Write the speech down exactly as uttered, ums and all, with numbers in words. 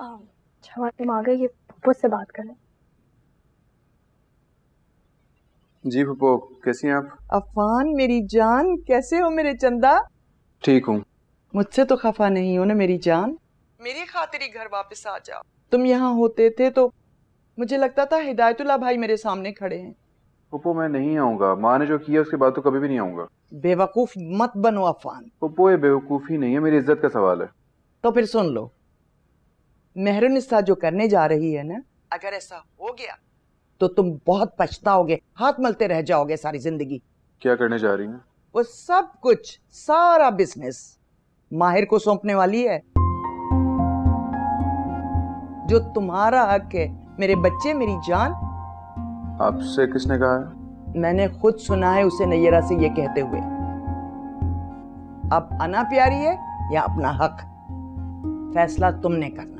हमारे माँ गए पप्पू से बात करें। जी पप्पू, कैसी हैं आप? अफान मेरी जान, कैसे हो मेरे चंदा? ठीक हूँ। मुझसे तो खफा नहीं हो ना मेरी जान, मेरी खातिर ही घर वापस आ जाओ। तुम यहाँ होते थे तो मुझे लगता था हिदायतुल्लाह भाई मेरे सामने खड़े हैं। पप्पू मैं नहीं आऊँगा, माँ ने जो किया उसके बाद तो कभी भी नहीं आऊँगा। बेवकूफ मत बनो अफान। पप्पू ये बेवकूफ़ी नहीं है, मेरी इज्जत का सवाल है। तो फिर सुन लो, मेहरुन इस साथ जो करने जा रही है ना, अगर ऐसा हो गया तो तुम बहुत पछताओगे, हाथ मलते रह जाओगे सारी जिंदगी। क्या करने जा रही है? वो सब कुछ, सारा बिजनेस माहिर को सौंपने वाली है। जो तुम्हारा हक है मेरे बच्चे, मेरी जान। आपसे किसने कहा है? मैंने खुद सुना है उसे नैरा से ये कहते हुए। अब अना प्यारी है या अपना हक, फैसला तुमने करना।